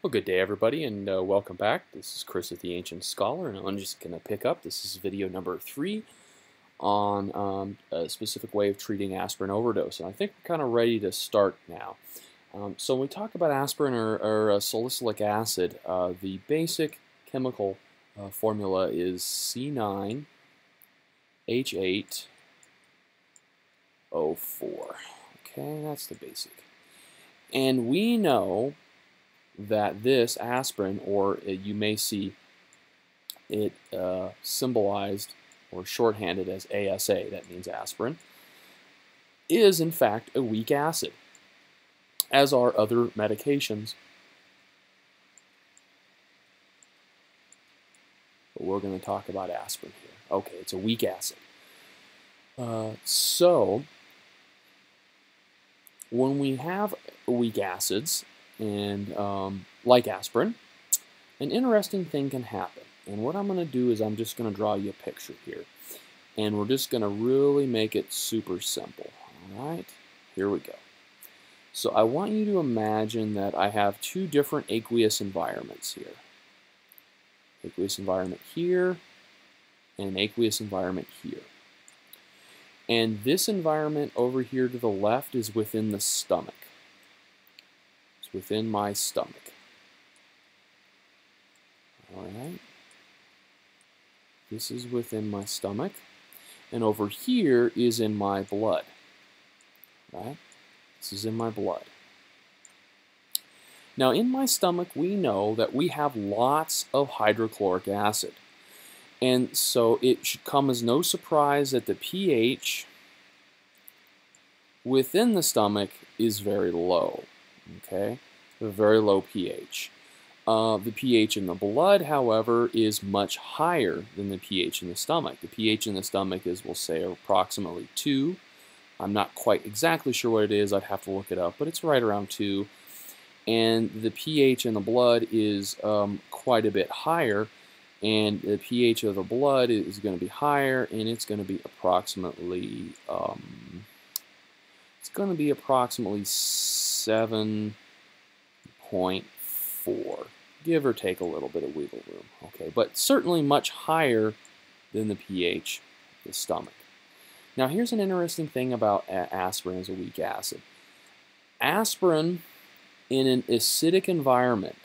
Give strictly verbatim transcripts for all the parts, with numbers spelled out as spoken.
Well, good day everybody, and uh, welcome back. This is Chris at The Ancient Scholar, and I'm just going to pick up. This is video number three on um, a specific way of treating aspirin overdose, and I think we're kind of ready to start now. Um, so when we talk about aspirin or, or uh, salicylic acid, uh, the basic chemical uh, formula is C nine H eight O four. Okay, that's the basic. And we know that this aspirin, or you may see it uh, symbolized or shorthanded as A S A, that means aspirin, is in fact a weak acid, as are other medications. But we're going to talk about aspirin here. Okay, it's a weak acid. Uh, so, when we have weak acids, and um, like aspirin, an interesting thing can happen. And what I'm going to do is I'm just going to draw you a picture here. And we're just going to really make it super simple. All right, here we go. So I want you to imagine that I have two different aqueous environments here. Aqueous environment here, and an aqueous environment here. And this environment over here to the left is within the stomach. Within my stomach. Alright. This is within my stomach. And over here is in my blood. Right? This is in my blood. Now in my stomach we know that we have lots of hydrochloric acid. And so it should come as no surprise that the pH within the stomach is very low. Okay, a very low pH. Uh, the pH in the blood, however, is much higher than the pH in the stomach. The pH in the stomach is, we'll say, approximately two. I'm not quite exactly sure what it is. I'd have to look it up, but it's right around two. And the pH in the blood is um, quite a bit higher, and the pH of the blood is going to be higher, and it's going to be approximately um, it's going to be approximately seven point four, give or take a little bit of wiggle room, okay, but certainly much higher than the pH of the stomach. Now here's an interesting thing about aspirin as a weak acid. Aspirin in an acidic environment,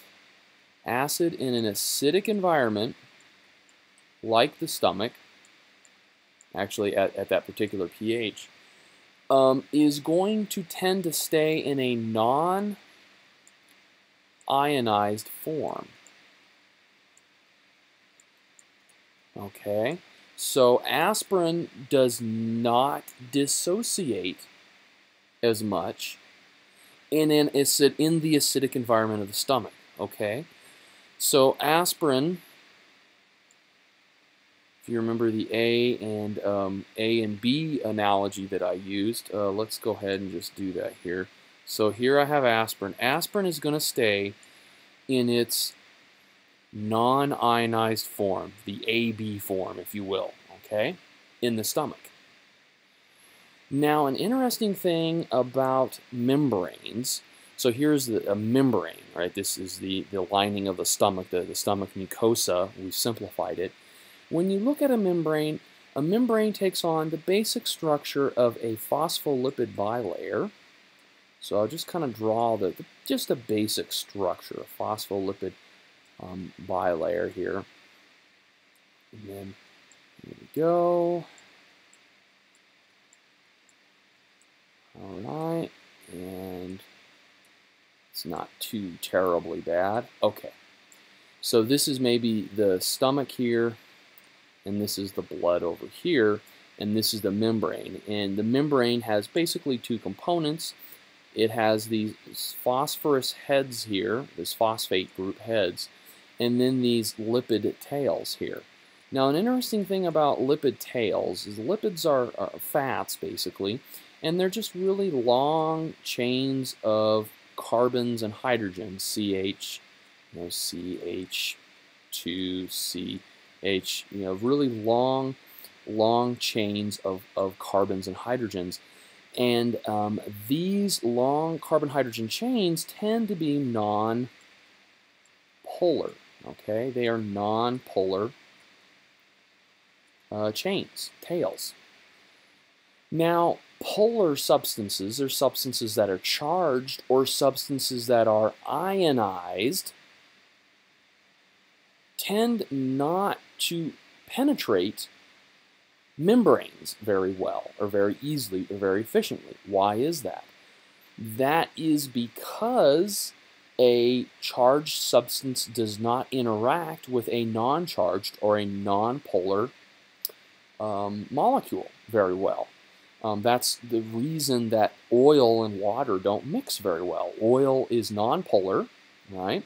acid in an acidic environment like the stomach, actually at, at that particular pH, Um, is going to tend to stay in a non-ionized form. Okay, so aspirin does not dissociate as much in, an acid, in the acidic environment of the stomach. Okay, so aspirin, if you remember the A and um, A and B analogy that I used, uh, let's go ahead and just do that here. So here I have aspirin. Aspirin is going to stay in its non-ionized form, the A B form, if you will, okay, in the stomach. Now, an interesting thing about membranes. So here's the, a membrane, right? This is the the lining of the stomach, the, the stomach mucosa. We've simplified it. When you look at a membrane, a membrane takes on the basic structure of a phospholipid bilayer. So I'll just kind of draw the, the just a basic structure, a phospholipid um, bilayer here. And then there we go. All right, and it's not too terribly bad. Okay, so this is maybe the stomach here, and this is the blood over here, and this is the membrane. And the membrane has basically two components. It has these phosphorus heads here, this phosphate group heads, and then these lipid tails here. Now an interesting thing about lipid tails is lipids are, are fats basically, and they're just really long chains of carbons and hydrogens, C H, you know, C H two C. H, you know, really long, long chains of, of carbons and hydrogens. And um, these long carbon-hydrogen chains tend to be non, polar. Okay, they are non-polar uh, chains, tails. Now, polar substances are substances that are charged or substances that are ionized tend not to penetrate membranes very well, or very easily, or very efficiently. Why is that? That is because a charged substance does not interact with a non-charged or a non-polar um, molecule very well. Um, that's the reason that oil and water don't mix very well. Oil is non-polar, right?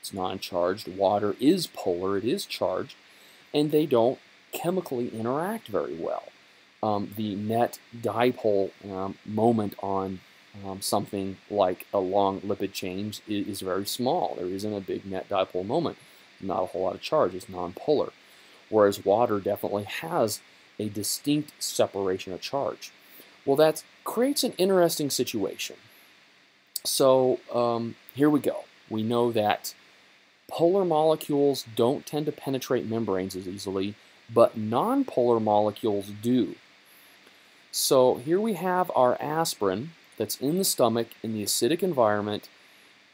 It's non-charged. Water is polar, it is charged, and they don't chemically interact very well. Um, the net dipole um, moment on um, something like a long lipid chain is, is very small. There isn't a big net dipole moment. Not a whole lot of charge. It's non-polar. Whereas water definitely has a distinct separation of charge. Well, that creates an interesting situation. So um, here we go. We know that polar molecules don't tend to penetrate membranes as easily, but nonpolar molecules do. So here we have our aspirin that's in the stomach in the acidic environment,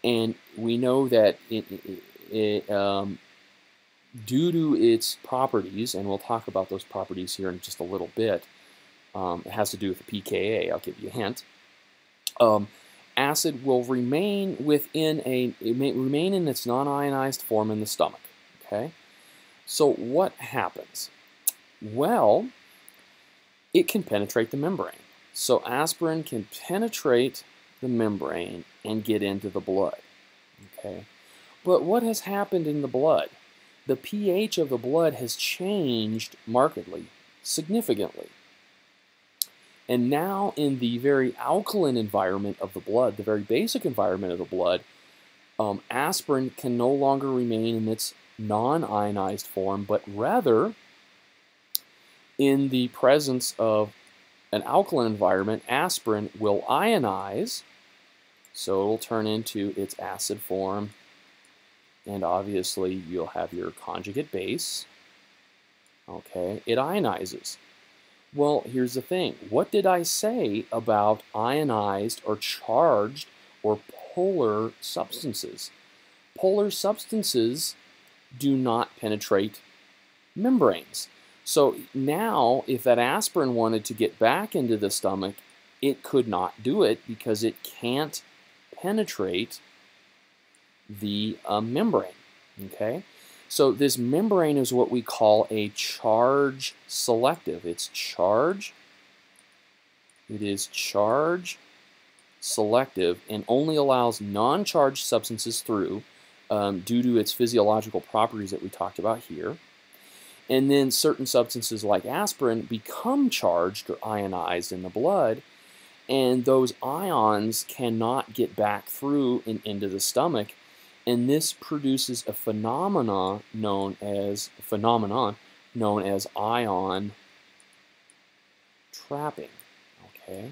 and we know that it, it, it, um, due to its properties, and we'll talk about those properties here in just a little bit, um, it has to do with the pKa, I'll give you a hint, um, acid will remain within a, it may remain in its non-ionized form in the stomach, okay? So what happens? Well, it can penetrate the membrane. So aspirin can penetrate the membrane and get into the blood. Okay? But what has happened in the blood? The pH of the blood has changed markedly, significantly. And now in the very alkaline environment of the blood, the very basic environment of the blood, um, aspirin can no longer remain in its non-ionized form, but rather in the presence of an alkaline environment, aspirin will ionize, so it will turn into its acid form, and obviously you'll have your conjugate base. Okay, it ionizes. Well, here's the thing. What did I say about ionized or charged or polar substances? Polar substances do not penetrate membranes. So now, if that aspirin wanted to get back into the stomach, it could not do it because it can't penetrate the uh, membrane. Okay? So this membrane is what we call a charge selective. It's charge, it is charge selective, and only allows non-charged substances through, Um, due to its physiological properties that we talked about here. And then certain substances like aspirin become charged or ionized in the blood, and those ions cannot get back through and into the stomach, and this produces a phenomena known as phenomenon known as ion trapping. Okay,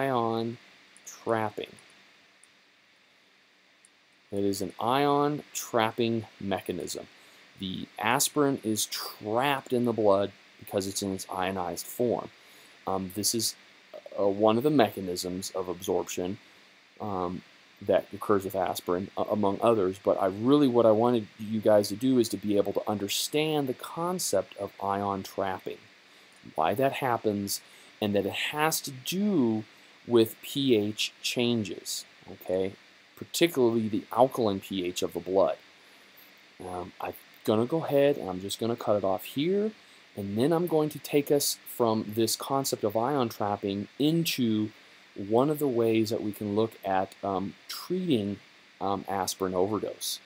ion trapping. It is an ion trapping mechanism. The aspirin is trapped in the blood because it's in its ionized form. Um, this is uh, one of the mechanisms of absorption um, that occurs with aspirin, uh, among others, but I really what I wanted you guys to do is to be able to understand the concept of ion trapping, why that happens, and that it has to do with pH changes, okay? Particularly the alkaline pH of the blood. Um, I'm going to go ahead and I'm just going to cut it off here, and then I'm going to take us from this concept of ion trapping into one of the ways that we can look at um, treating um, aspirin overdose.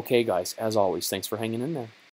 Okay guys, as always, thanks for hanging in there.